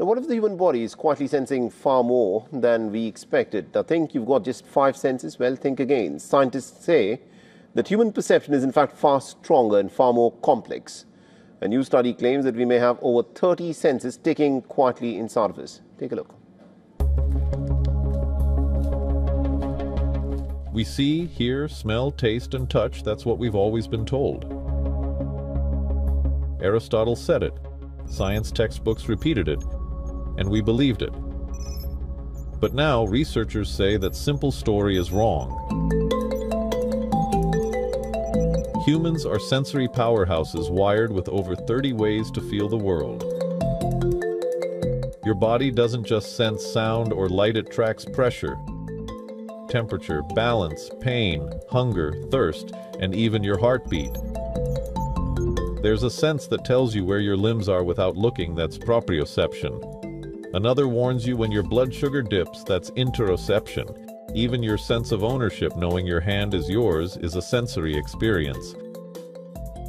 Now, what if the human body is quietly sensing far more than we expected? Now, think you've got just 5 senses? Well, think again. Scientists say that human perception is in fact far stronger and far more complex. A new study claims that we may have over 30 senses ticking quietly inside of us. Take a look. We see, hear, smell, taste, and touch. That's what we've always been told. Aristotle said it. Science textbooks repeated it. And we believed it. But now researchers say that simple story is wrong. Humans are sensory powerhouses wired with over 30 ways to feel the world. Your body doesn't just sense sound or light, it tracks pressure, temperature, balance, pain, hunger, thirst, and even your heartbeat. There's a sense that tells you where your limbs are without looking, that's proprioception. Another warns you when your blood sugar dips, that's interoception. Even your sense of ownership, knowing your hand is yours, is a sensory experience.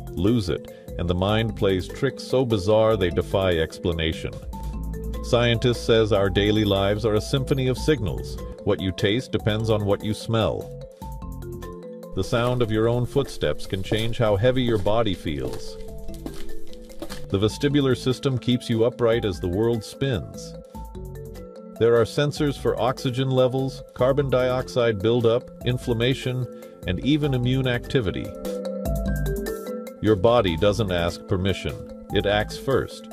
Lose it, and the mind plays tricks so bizarre they defy explanation. Scientists say our daily lives are a symphony of signals. What you taste depends on what you smell. The sound of your own footsteps can change how heavy your body feels. The vestibular system keeps you upright as the world spins. There are sensors for oxygen levels, carbon dioxide buildup, inflammation, and even immune activity. Your body doesn't ask permission, it acts first.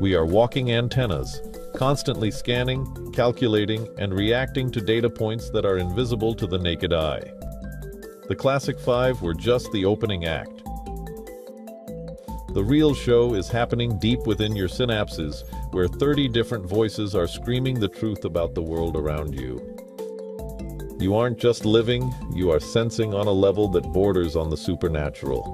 We are walking antennas, constantly scanning, calculating, and reacting to data points that are invisible to the naked eye. The classic 5 were just the opening act. The real show is happening deep within your synapses, where 30 different voices are screaming the truth about the world around you. You aren't just living, you are sensing on a level that borders on the supernatural.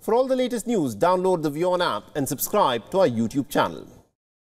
For all the latest news, download the Vion app and subscribe to our YouTube channel.